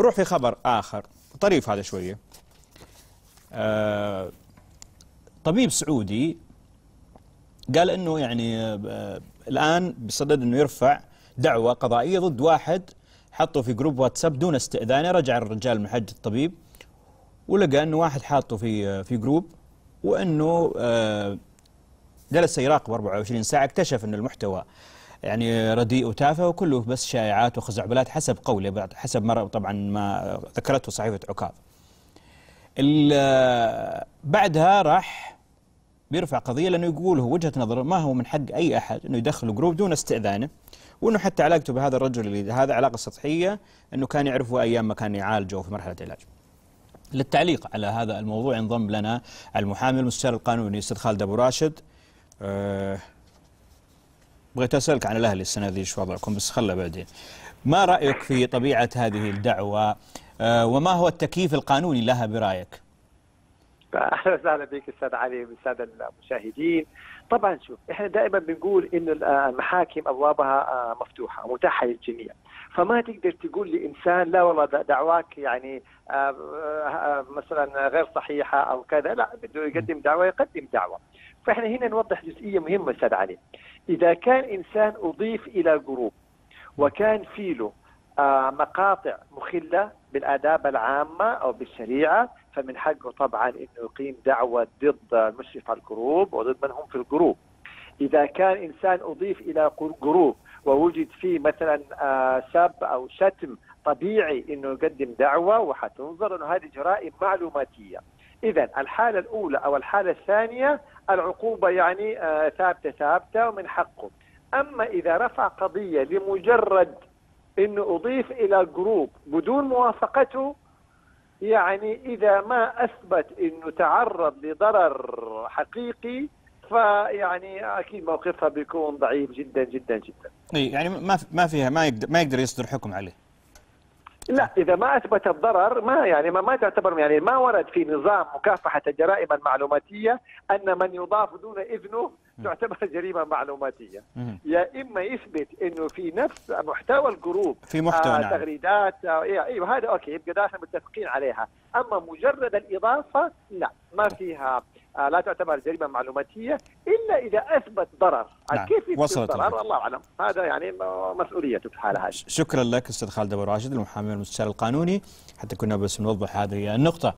نروح في خبر آخر طريف هذا شوية. طبيب سعودي قال أنه يعني الآن بصدد أنه يرفع دعوة قضائية ضد واحد حطه في جروب واتساب دون استئذانه. رجع الرجال من حجة الطبيب ولقى أنه واحد حاطه في جروب، وأنه جلس يراقب 24 ساعة. اكتشف أن المحتوى يعني رديء وتافه وكله بس شائعات وخزعبلات حسب قوله، حسب ما طبعا ما ذكرته صحيفة عكاظ. بعدها راح بيرفع قضية، لأنه يقول هو وجهة نظره ما هو من حق أي أحد أنه يدخل جروب دون استئذانه، وأنه حتى علاقته بهذا الرجل اللي هذا علاقة سطحية، أنه كان يعرفه أيام ما كان يعالجه في مرحلة علاج. للتعليق على هذا الموضوع انضم لنا المحامي المستشار القانوني الأستاذ خالد ابو راشد. بغيت اسالك عن الاهلي السنه ذي ايش وضعكم، بس خله بعدين. ما رايك في طبيعه هذه الدعوه وما هو التكييف القانوني لها برايك؟ اهلا وسهلا بك استاذ علي والساده المشاهدين. طبعا شوف، احنا دائما بنقول ان المحاكم ابوابها مفتوحه ومتاحه للجميع، فما تقدر تقول لانسان لا والله دعواك يعني مثلا غير صحيحه او كذا، لا بده يقدم دعوه يقدم دعوه. فاحنا هنا نوضح جزئيه مهمه استاذ علي. اذا كان انسان اضيف الى جروب وكان في له مقاطع مخله بالاداب العامه او بالشريعه، فمن حقه طبعا انه يقيم دعوه ضد المشرف على الجروب وضد من هم في الجروب. اذا كان انسان اضيف الى جروب ووجد فيه مثلا سب او شتم، طبيعي انه يقدم دعوه وحتنظر انه هذه جرائم معلوماتيه. اذا الحاله الاولى او الحاله الثانيه العقوبه يعني ثابته ثابته ومن حقه. اما اذا رفع قضيه لمجرد انه اضيف الى جروب بدون موافقته، يعني اذا ما اثبت انه تعرض لضرر حقيقي فيعني اكيد موقفها بيكون ضعيف جدا جدا جدا. اي يعني ما يقدر يصدر حكم عليه. لا، اذا ما اثبت الضرر ما يعني ما تعتبر، يعني ما ورد في نظام مكافحه الجرائم المعلوماتيه ان من يضاف دون اذنه تعتبر جريمه معلوماتيه. يا اما يثبت انه في نفس محتوى الجروب في محتوى نعم تغريدات ايوه هذا اوكي، يبقى احنا متفقين عليها. اما مجرد الاضافه لا، ما فيها لا تعتبر جريمه معلوماتيه الا اذا اثبت ضرر. نعم. كيف يثبت الضرر؟ الله اعلم، هذا يعني مسؤوليته في الحاله هذه. شكرا لك استاذ خالد ابو راشد المحامي المستشار القانوني، حتى كنا بس نوضح هذه النقطه.